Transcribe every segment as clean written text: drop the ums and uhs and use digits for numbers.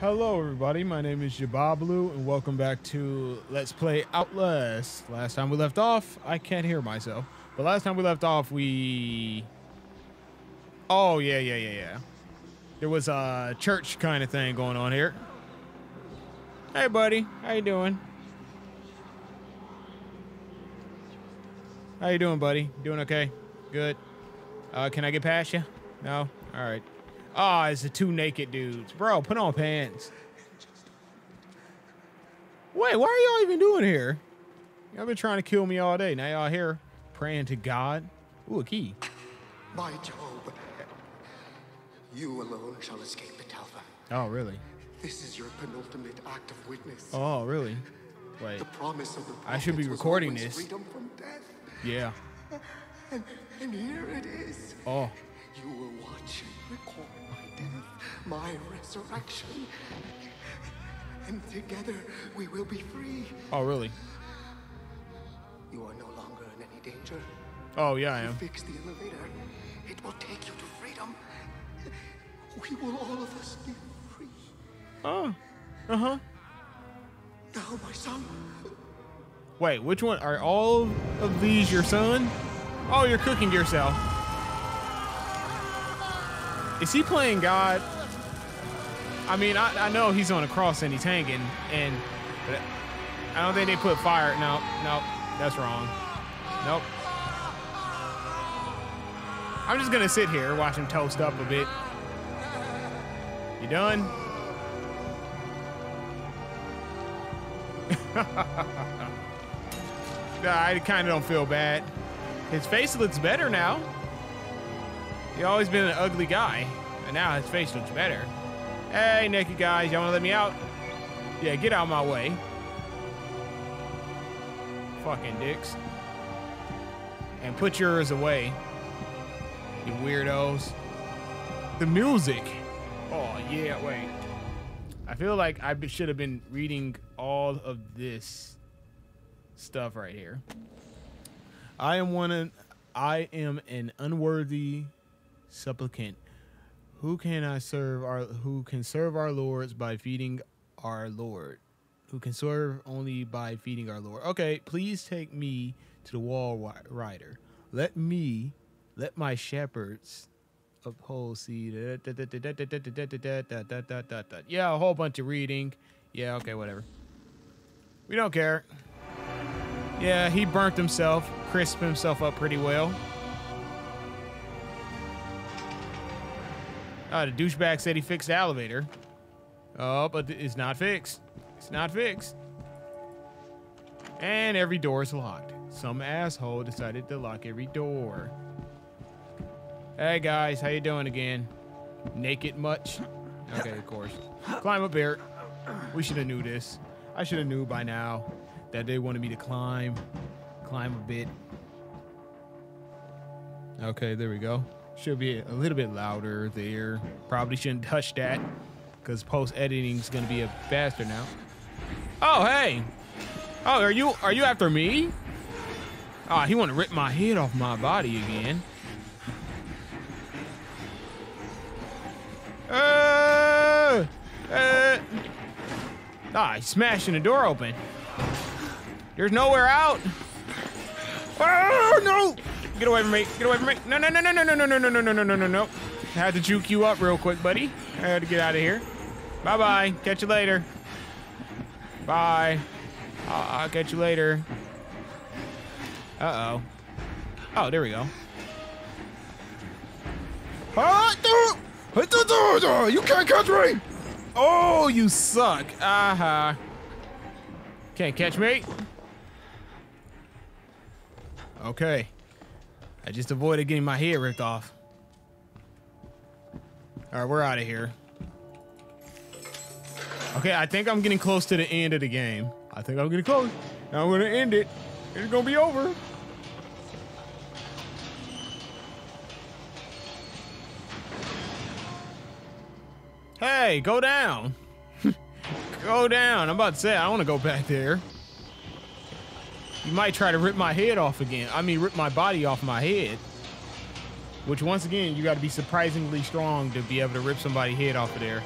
Hello everybody, my name is Jabablu and welcome back to Let's Play Outlast. Last time we left off, I can't hear myself, but last time we left off we... Oh, yeah. There was a church kind of thing going on here. Hey buddy, how you doing? How you doing, buddy? Doing okay? Good. Can I get past you? No? Alright. Ah, oh, it's the two naked dudes. Bro, put on pants. Wait, what are y'all even doing here? Y'all been trying to kill me all day. Now y'all here praying to God. Ooh, a key. By Job, you alone shall escape Patelfa. Oh, really? This is your penultimate act of witness. Oh, really? Wait. The promise of the I should be recording this. Freedom from death. Yeah. And here it is. Oh. You will watch and record my death, my resurrection, and together we will be free. Oh, really? You are no longer in any danger. Oh, yeah, I am. Fix the elevator. It will take you to freedom. We will all of us be free. Oh, uh-huh. Now, my son. Wait, which one? Are all of these your son? Oh, you're cooking yourself. Is he playing God? I mean, I know he's on a cross and he's hanging, but I don't think they put fire. No, that's wrong. Nope. I'm just gonna sit here, watch him toast up a bit. You done? I kind of don't feel bad. His face looks better now. He's always been an ugly guy, and now his face looks better. Hey, naked guys, y'all wanna let me out? Yeah, get out of my way. Fucking dicks. And put yours away, you weirdos. The music. Oh, yeah, wait. I feel like I should have been reading all of this stuff right here. I am an unworthy supplicant, who can serve our lords by feeding our lord, who can serve only by feeding our lord. Okay, please take me to the Walrider. Let my shepherds uphold. See, yeah, a whole bunch of reading. Yeah, okay, whatever. We don't care. Yeah, he burnt himself, crisped himself up pretty well. The douchebag said he fixed the elevator. Oh, but it's not fixed. It's not fixed. And every door is locked. Some asshole decided to lock every door. Hey guys, how you doing again? Naked much? Okay, of course. Climb up here. We should have knew this. I should have knew by now that they wanted me to climb a bit. Okay, there we go. Should be a little bit louder there. Probably shouldn't touch that because post-editing's gonna be a bastard now. Oh, hey. Oh, are you after me? Ah, oh, he wanna rip my head off my body again. Ah, he's smashing the door open. There's nowhere out. Oh, no. Get away from me. Get away from me. No. I had to juke you up real quick, buddy. I had to get out of here. Bye-bye. Catch you later. Bye. I'll catch you later. Uh-oh. Oh, there we go. You can't catch me. Oh, you suck. Uh-huh. Can't catch me. Okay. I just avoided getting my head ripped off. All right, we're out of here. Okay, I think I'm getting close to the end of the game. I think I'm getting close. Now I'm gonna end it. It's gonna be over. Hey, go down. Go down. I'm about to say, I don't wanna go back there. You might try to rip my head off again. I mean, rip my body off my head. Which, once again, you got to be surprisingly strong to be able to rip somebody's head off of there.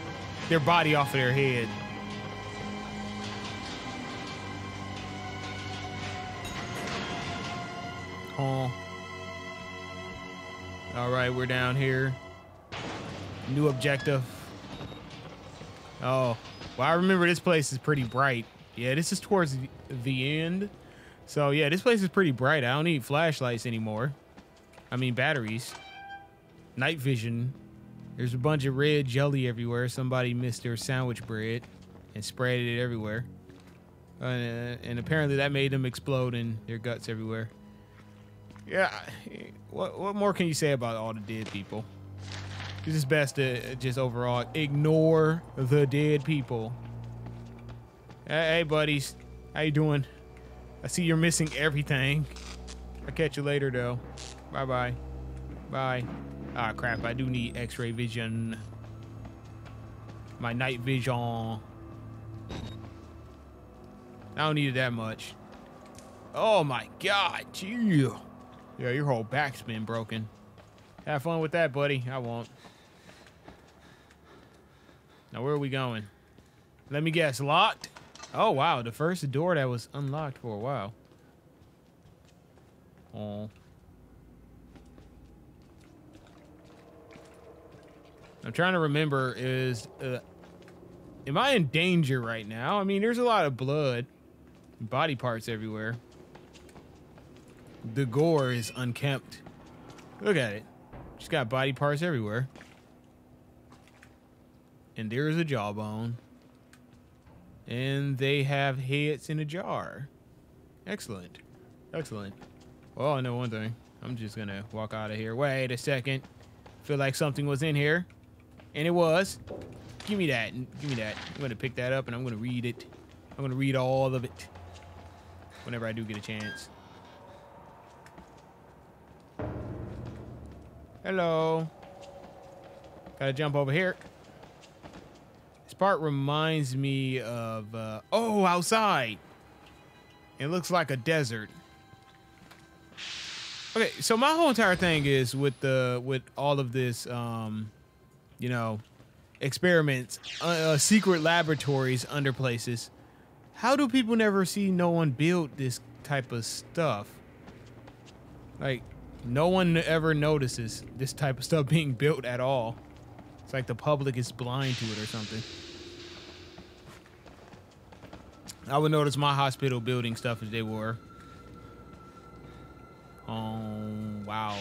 their body off of their head. Oh. All right, we're down here. New objective. Oh, well, I remember this place is pretty bright. Yeah, this is towards the end. So yeah, this place is pretty bright. I don't need flashlights anymore. I mean, batteries. Night vision. There's a bunch of red jelly everywhere. Somebody missed their sandwich bread and spread it everywhere. And apparently that made them explode in their guts everywhere. Yeah, what more can you say about all the dead people? It's just best to just overall ignore the dead people. Hey, buddies. How you doing? I see you're missing everything. I'll catch you later, though. Bye-bye. Bye. Ah, crap. I do need x-ray vision. My night vision. I don't need it that much. Oh, my God. Gee. Yeah, your whole back's been broken. Have fun with that, buddy. I won't. Now, where are we going? Let me guess. Locked? Oh, wow. The first door that was unlocked for a while. Oh. I'm trying to remember is... am I in danger right now? I mean, there's a lot of blood. Body parts everywhere. The gore is unkempt. Look at it. Just got body parts everywhere. And there is a jawbone. And they have heads in a jar. Excellent. Excellent. Well, I know one thing. I'm just going to walk out of here. Wait a second. Feel like something was in here. And it was. Give me that. Give me that. I'm going to pick that up and I'm going to read it. I'm going to read all of it. Whenever I do get a chance. Hello. Gotta jump over here. This part reminds me of, oh, outside. It looks like a desert. Okay, so my whole entire thing is with all of this, you know, experiments, secret laboratories under places. How do people never see no one build this type of stuff? Like, no one ever notices this type of stuff being built at all. It's like the public is blind to it or something. I would notice my hospital building stuff if they were. Oh, wow.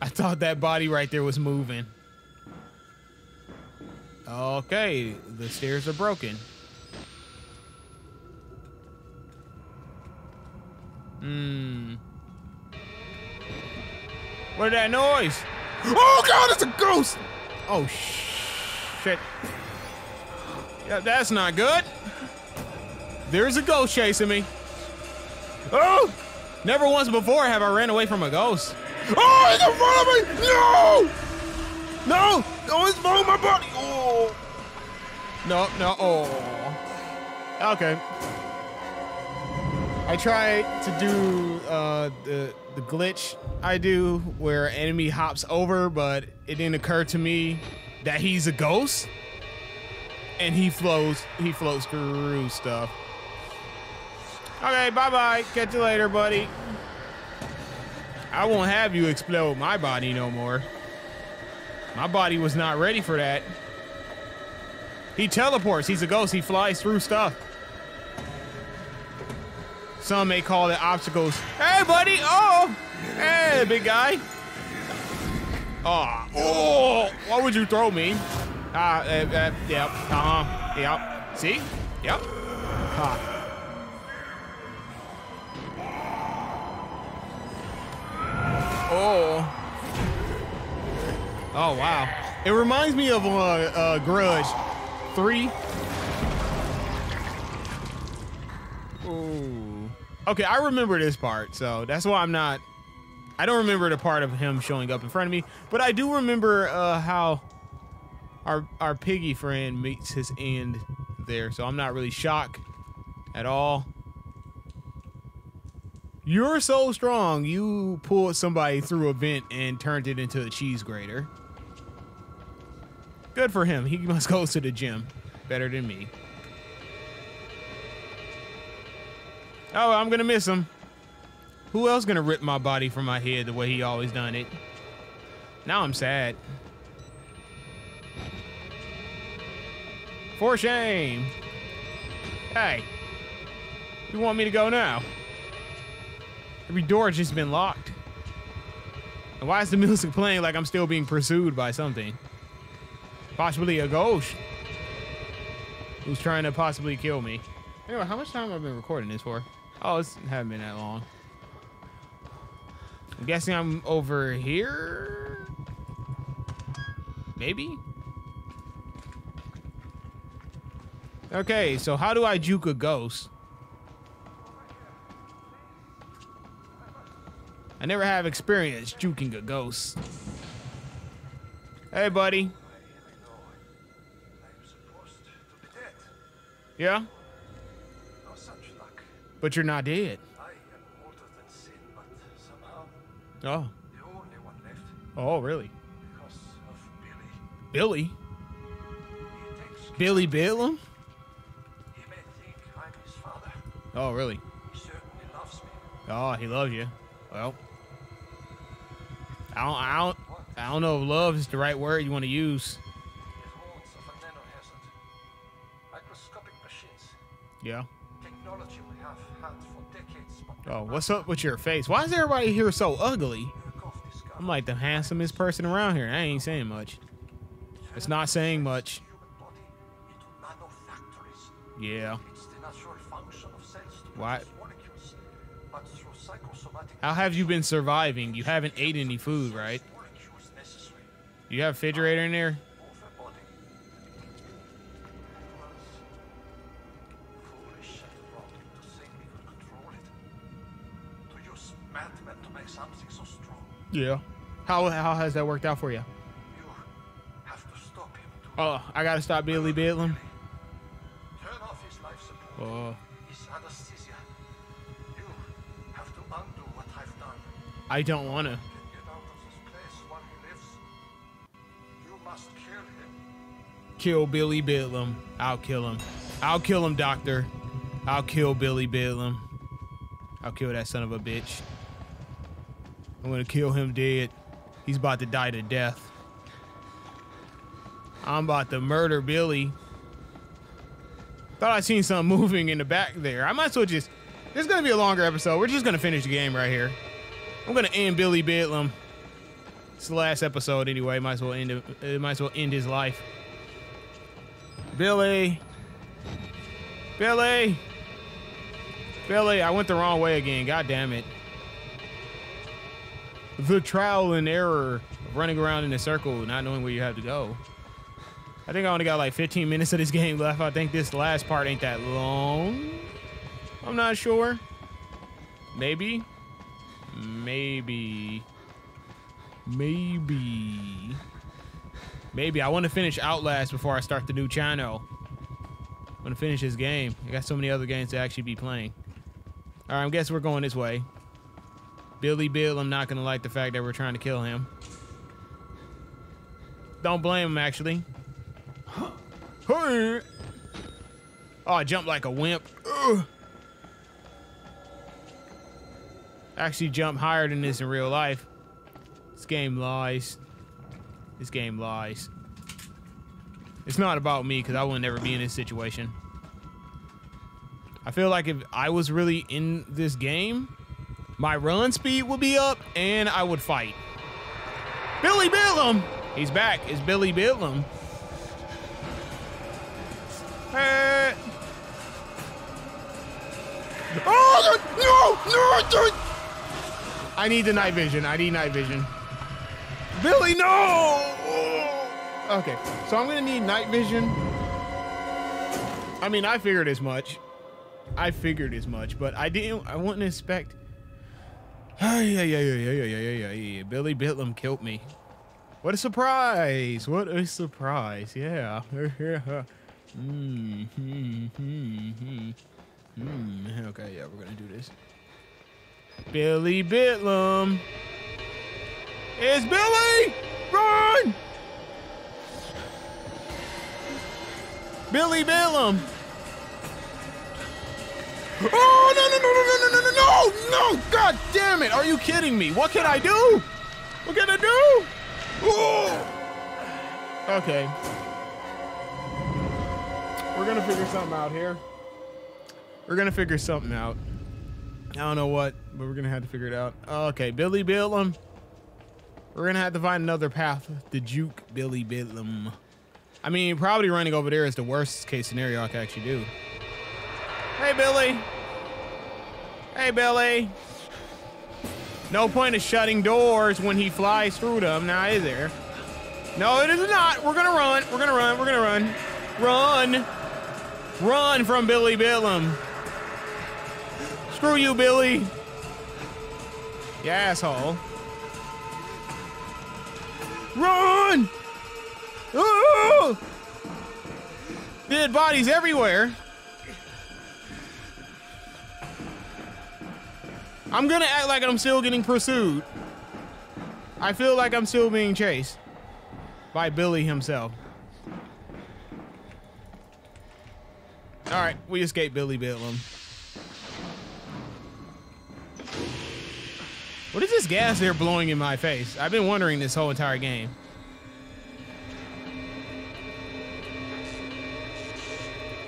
I thought that body right there was moving. Okay, the stairs are broken. Hmm. What is that noise? Oh God, it's a ghost! Oh shit. Yeah, that's not good. There's a ghost chasing me. Oh! Never once before have I ran away from a ghost. Oh, it's in front of me! No! No! Oh, it's blowing my body! Oh! No, no, oh. Okay. I try to do the glitch I do where an enemy hops over, but it didn't occur to me that he's a ghost, and he flows through stuff. Okay, bye-bye. Catch you later, buddy. I won't have you explode my body no more. My body was not ready for that. He teleports. He's a ghost. He flies through stuff. Some may call it obstacles. Hey, buddy! Oh! Hey, big guy! Oh! Oh! Why would you throw me? Yep. Uh-huh. Yep. See? Yep. Huh. Oh. Oh, wow. It reminds me of Grudge 3. Ooh. Okay, I remember this part, so that's why I'm not... I don't remember the part of him showing up in front of me, but I do remember how our piggy friend meets his end there, so I'm not really shocked at all. You're so strong, you pulled somebody through a vent and turned it into a cheese grater. Good for him. He must go to the gym. Better than me. Oh, I'm gonna miss him. Who else gonna rip my body from my head the way he always done it? Now I'm sad. For shame. Hey. You want me to go now? Every door's just been locked. And why is the music playing like I'm still being pursued by something? Possibly a ghost. Who's trying to possibly kill me. Anyway, how much time have I been recording this for? Oh, it hasn't been that long. I'm guessing I'm over here? Maybe? Okay, so how do I juke a ghost? I never have experience juking a ghost. Hey, buddy. Yeah? But you're not dead. Oh. Oh, really? Billy? Billy Bidlam? Oh, really? Oh, he loves you. Well, I don't know if love is the right word you want to use. Yeah. Technology we have had for decades. Oh, what's up with your face? Why is everybody here so ugly? I'm like the handsomest person around here. I ain't saying much. It's not saying much. Yeah. Why? How have you been surviving? You haven't ate any food, right? You have a refrigerator in there? Yeah. How has that worked out for you? Oh, I gotta stop Billy Bidlam. Oh. I don't want to. Kill Billy Bidlam. I'll kill him. I'll kill him, Doctor. I'll kill Billy Bidlam. I'll kill that son of a bitch. I'm gonna kill him dead. He's about to die to death. I'm about to murder Billy. Thought I seen something moving in the back there. I might as well just... This is gonna be a longer episode. We're just gonna finish the game right here. I'm gonna end Billy Bidlam. It's the last episode anyway. Might as well end it. Might as well end his life. Billy. Billy. Billy, I went the wrong way again. God damn it. The trial and error of running around in a circle, not knowing where you have to go. I think I only got like 15 minutes of this game left. I think this last part ain't that long. I'm not sure. Maybe. Maybe I want to finish Outlast before I start the new channel. I want to finish this game. I got so many other games to actually be playing. All right, I guess we're going this way. Billy Bidlam, I'm not gonna like the fact that we're trying to kill him. Don't blame him, actually. Oh, I jumped like a wimp. Ugh. Actually jump higher than this in real life. This game lies. This game lies. It's not about me, because I would never be in this situation. I feel like if I was really in this game, my run speed would be up and I would fight. Billy Bidlam! He's back. It's Billy Bidlam. Hey. Oh, no! No! No! I need the night vision. I need night vision. Billy, no! Okay, so I'm gonna need night vision. I mean, I figured as much. I figured as much, but I didn't. I wouldn't expect. Yeah. Billy Bidlam killed me. What a surprise! What a surprise! Yeah. Okay, yeah, we're gonna do this. Billy Bidlam. It's Billy! Run! Billy Bidlam. Oh, no. God damn it. Are you kidding me? What can I do? What can I do? Ooh. Okay. We're going to figure something out here. We're going to figure something out. I don't know what, but we're going to have to figure it out. Okay, Billy Bidlam. We're going to have to find another path to juke Billy Bidlam. I mean, probably running over there is the worst case scenario I could actually do. Hey, Billy. Hey, Billy. No point of shutting doors when he flies through them, now is there? No, it is not. We're going to run. We're going to run. We're going to run. Run. Run from Billy Bidlam. Screw you, Billy. You asshole. Run! Ooh! Dead bodies everywhere. I'm gonna act like I'm still getting pursued. I feel like I'm still being chased by Billy himself. All right, we escaped Billy Bidlam. What is this gas they're blowing in my face? I've been wondering this whole entire game.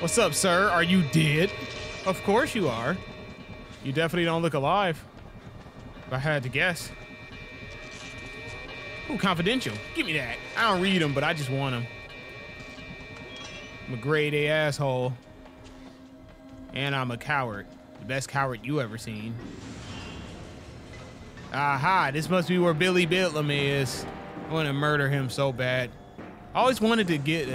What's up, sir? Are you dead? Of course you are. You definitely don't look alive, if I had to guess. Ooh, confidential. Give me that. I don't read them, but I just want them. I'm a grade A asshole. And I'm a coward. The best coward you ever seen. Aha, this must be where Billy Bidlam is. I want to murder him so bad. I always wanted to get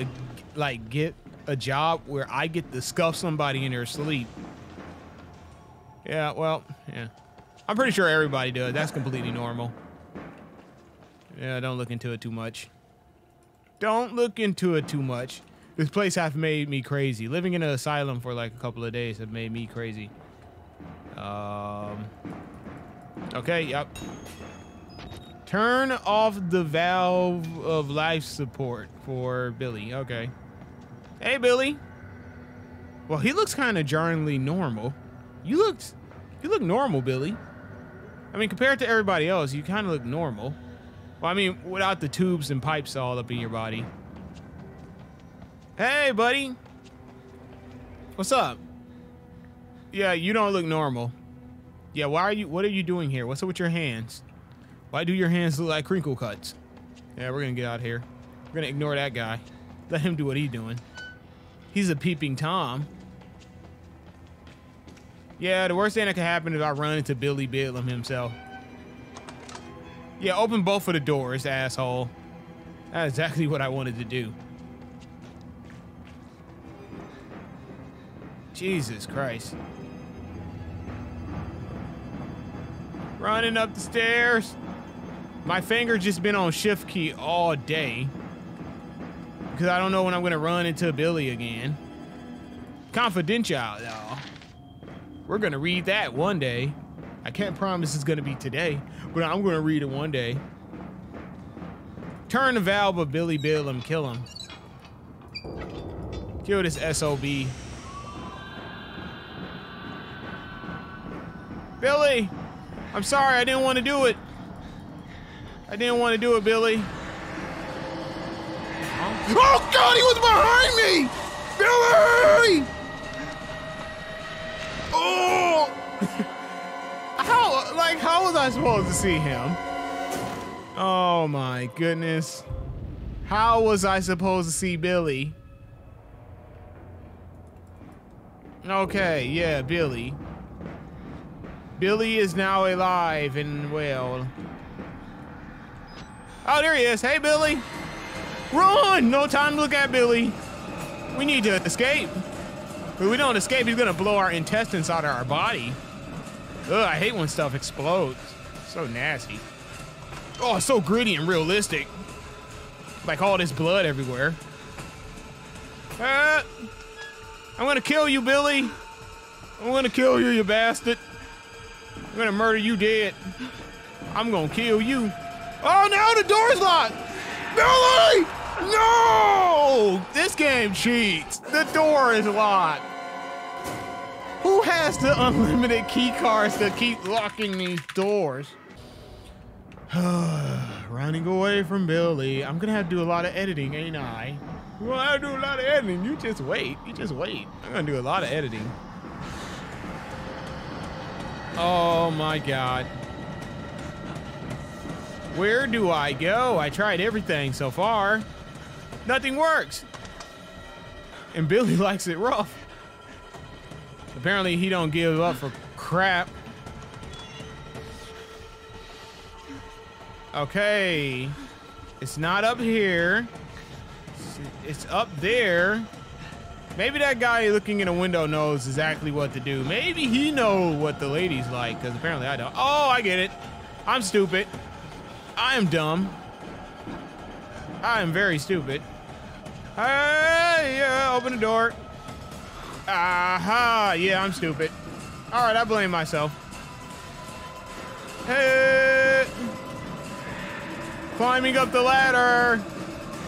a job where I get to scuff somebody in their sleep. Yeah, well, yeah. I'm pretty sure everybody does. That's completely normal. Yeah, don't look into it too much. Don't look into it too much. This place has made me crazy. Living in an asylum for like a couple of days have made me crazy. Okay, yep. Turn off the valve of life support for Billy. Okay. Hey, Billy. Well, he looks kind of jarringly normal. You look normal, Billy. I mean, compared to everybody else, you kind of look normal. Well, I mean, without the tubes and pipes all up in your body. Hey, buddy. What's up? Yeah, you don't look normal. Yeah, why are you? What are you doing here? What's up with your hands? Why do your hands look like crinkle cuts? Yeah, we're gonna get out of here. We're gonna ignore that guy. Let him do what he's doing. He's a peeping Tom. Yeah, the worst thing that could happen is I run into Billy Bidlam himself. Yeah, open both of the doors, asshole. That's exactly what I wanted to do. Jesus Christ. Running up the stairs. My finger just been on shift key all day because I don't know when I'm gonna run into Billy again. Confidential, y'all. We're gonna read that one day. I can't promise it's gonna be today, but I'm gonna read it one day. Turn the valve of Billy Bidlam, kill him. Kill this SOB. Billy, I'm sorry, I didn't want to do it. I didn't want to do it, Billy. Huh? Oh God, he was behind me! Billy! Oh! How was I supposed to see him? Oh my goodness. How was I supposed to see Billy? Okay, yeah, Billy. Billy is now alive and well. Oh, there he is. Hey, Billy. Run! No time to look at Billy. We need to escape. If we don't escape, he's gonna blow our intestines out of our body. Ugh, I hate when stuff explodes. So nasty. Oh, it's so gritty and realistic. Like all this blood everywhere. I'm gonna kill you, Billy. I'm gonna kill you, you bastard. I'm gonna murder you dead. I'm gonna kill you. Oh, now the door's locked! Billy! No! This This game cheats. The door is locked. Who has the unlimited key cards to keep locking these doors? Running away from Billy. I'm gonna have to do a lot of editing, ain't I? Well, I do a lot of editing. You just wait. You just wait. I'm gonna do a lot of editing. Oh my God. Where do I go? I tried everything so far. Nothing works. And Billy likes it rough. Apparently he don't give up for crap. Okay. It's not up here. It's up there. Maybe that guy looking in a window knows exactly what to do. Maybe he knows what the ladies like, because apparently I don't. Oh, I get it. I'm stupid. I am dumb. I am very stupid. Hey, yeah, open the door. Aha, yeah, I'm stupid. All right, I blame myself. Hey. Climbing up the ladder.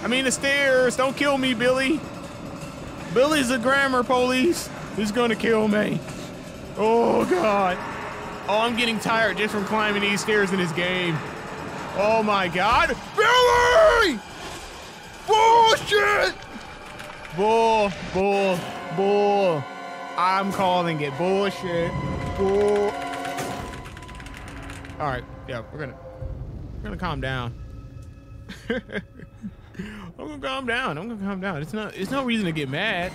I mean the stairs. Don't kill me, Billy. Billy's the grammar police. He's gonna kill me. Oh God. Oh, I'm getting tired just from climbing these stairs in this game. Oh my God. Billy! Bullshit! Bull. I'm calling it bullshit. Bull. All right, yeah, we're gonna calm down. I'm gonna calm down. It's no reason to get mad.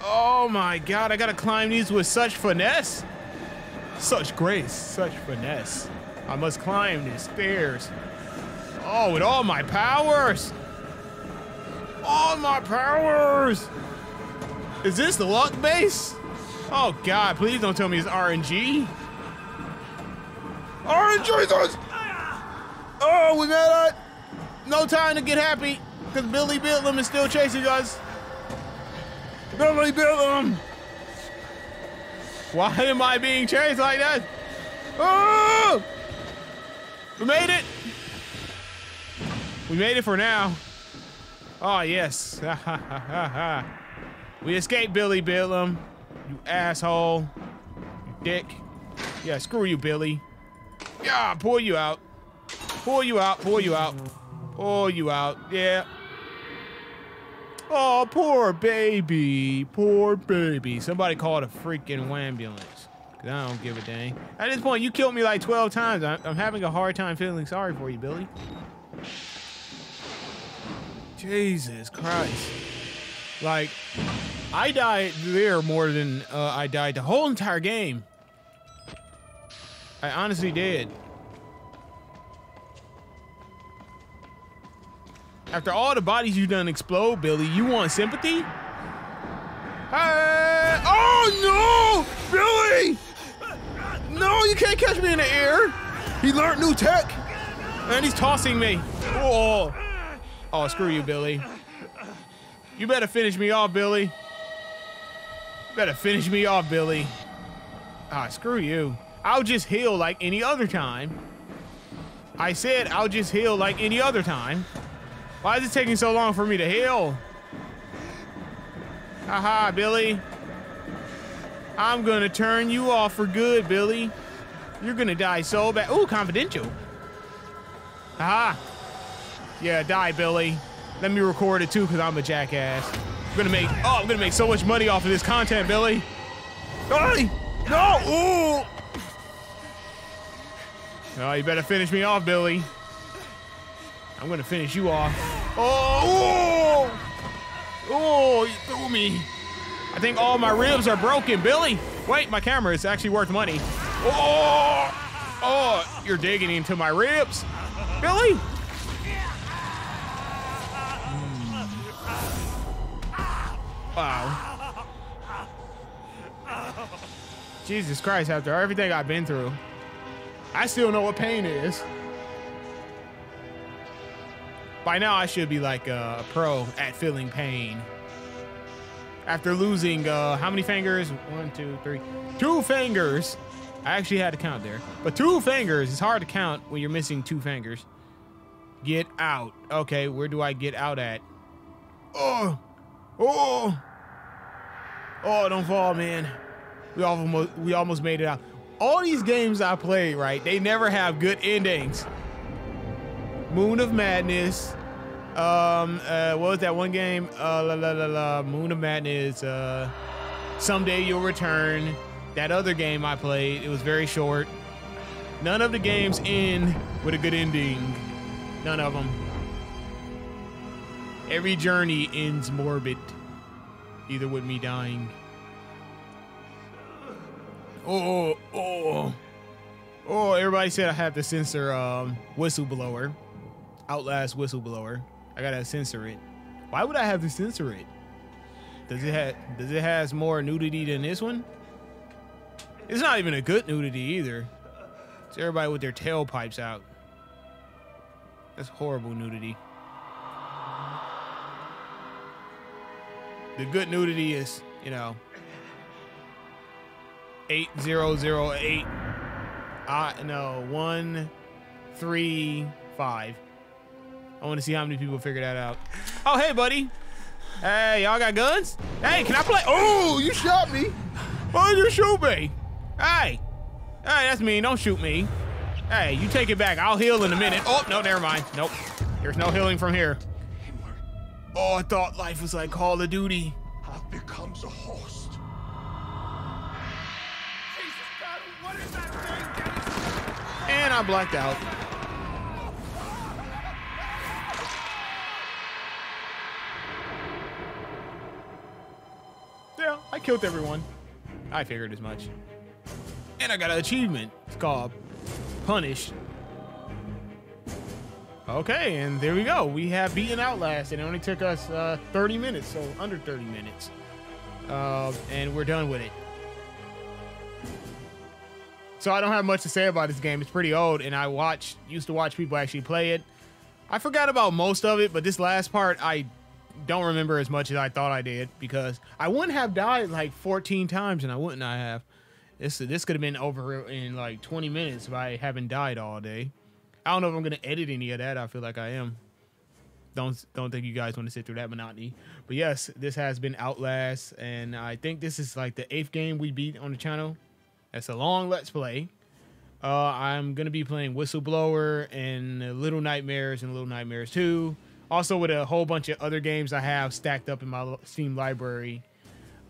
Oh my God, I gotta climb these with such finesse. Such grace, such finesse. I must climb these stairs. Oh, with all my powers. All my powers. Is this the luck base? Oh God, please don't tell me it's RNG. RNG! Oh, we got it. No time to get happy, because Billy Bidlam is still chasing us. Billy Bidlam! Why am I being chased like that? Oh! We made it! We made it for now. Oh, yes. Ha, ha, ha, ha, ha. We escaped Billy Bidlam. You asshole. You dick. Yeah, screw you, Billy. Yeah, pull you out. Pull you out, pull you out. Pull you out, yeah. Oh, poor baby. Poor baby. Somebody called a freaking wambulance. Because I don't give a dang. At this point, you killed me like 12 times. I'm having a hard time feeling sorry for you, Billy. Jesus Christ. Like, I died there more than I died the whole entire game. I honestly did. After all the bodies you done explode, Billy, you want sympathy? Hey! Oh no! Billy! No, you can't catch me in the air! He learned new tech! And he's tossing me. Oh, oh, screw you, Billy. You better finish me off, Billy. You better finish me off, Billy. Ah, screw you. I'll just heal like any other time. I said I'll just heal like any other time. Why is it taking so long for me to heal? Haha, Billy. I'm gonna turn you off for good, Billy. You're gonna die so bad. Ooh, confidential. Haha. Yeah, die, Billy. Let me record it too, cause I'm a jackass. I'm gonna make so much money off of this content, Billy. Billy! No! Ooh! Oh, you better finish me off, Billy. I'm gonna finish you off. Oh! Oh, you threw me. I think all my ribs are broken, Billy. Wait, my camera is actually worth money. Oh! Oh, you're digging into my ribs, Billy. Wow. Jesus Christ, after everything I've been through, I still know what pain is. By now, I should be like a pro at feeling pain. After losing, how many fingers? 1, 2, 3. 2 fingers. I actually had to count there. But 2 fingers, it's hard to count when you're missing 2 fingers. Get out. Okay, where do I get out at? Oh! Oh! Oh, don't fall, man. We almost made it out. All these games I played, right, they never have good endings. Moon of Madness. What was that one game? Moon of Madness. Someday You'll Return. That other game I played, it was very short. None of the games end with a good ending. None of them. Every journey ends morbid. Either with me dying. Oh, oh. Oh, everybody said I have to censor Whistleblower. Outlast Whistleblower. I gotta censor it. Why would I have to censor it? Does it have more nudity than this one? It's not even a good nudity either. It's everybody with their tailpipes out. That's horrible nudity. The good nudity is, you know, 8008. No, 135. I want to see how many people figure that out. Oh, hey, buddy. Hey, y'all got guns? Hey, can I play? Oh, you shot me. Why'd you shoot me? Hey. Hey, that's mean. Don't shoot me. Hey, you take it back. I'll heal in a minute. Oh, no, never mind. Nope. There's no healing from here. Oh, I thought life was like Call of Duty. I've become a host. Jesus God, what is that thing? That is... And I blacked out. Yeah, I killed everyone. I figured as much. And I got an achievement. It's called Punish. Okay, and there we go. We have beaten Outlast, and it only took us 30 minutes, so under 30 minutes. And we're done with it. So I don't have much to say about this game. It's pretty old, and I used to watch people actually play it. I forgot about most of it, but this last part, I don't remember as much as I thought I did, because I wouldn't have died like 14 times, and I wouldn't have. This could have been over in like 20 minutes if I haven't died all day. I don't know if I'm gonna edit any of that. I feel like I am. Don't think you guys want to sit through that monotony. But yes, this has been Outlast, and I think this is like the 8th game we beat on the channel. That's a long Let's Play. I'm gonna be playing Whistleblower and Little Nightmares and Little Nightmares 2. Also with a whole bunch of other games I have stacked up in my Steam library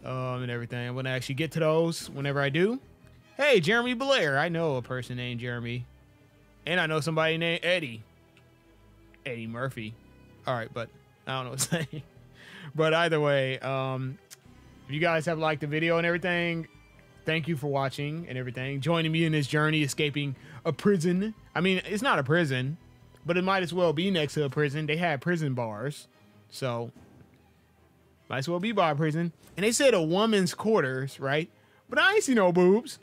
and everything. I'm gonna actually get to those whenever I do. Hey, Jeremy Blair. I know a person named Jeremy. And I know somebody named Eddie. Eddie Murphy. All right, but I don't know what I'm saying. But either way, if you guys have liked the video and everything, thank you for watching and everything. Joining me in this journey, escaping a prison. I mean, it's not a prison, but it might as well be next to a prison. They had prison bars, so might as well be by a prison. And they said a woman's quarters, right? But I ain't see no boobs.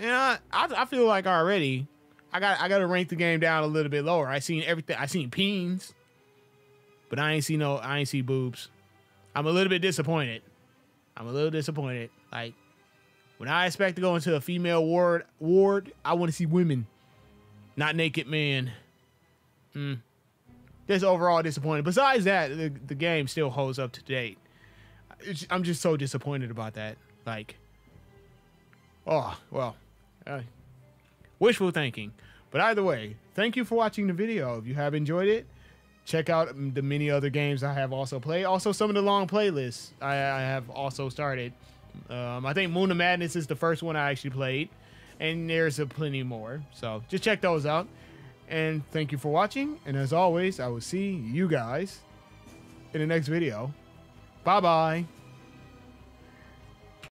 You know, I feel like already... I gotta rank the game down a little bit lower. I seen everything. I seen peens, but I ain't see boobs. I'm a little bit disappointed. Like when I expect to go into a female ward, I want to see women, not naked men. Just overall disappointed. Besides that, the game still holds up to date. I'm just so disappointed about that. Like, oh well. Wishful thinking. But either way, thank you for watching the video. If you have enjoyed it, check out the many other games I have also played. Also, some of the long playlists I have also started. I think Moon of Madness is the first one I actually played. And there's plenty more. So just check those out. And thank you for watching. And as always, I will see you guys in the next video. Bye-bye.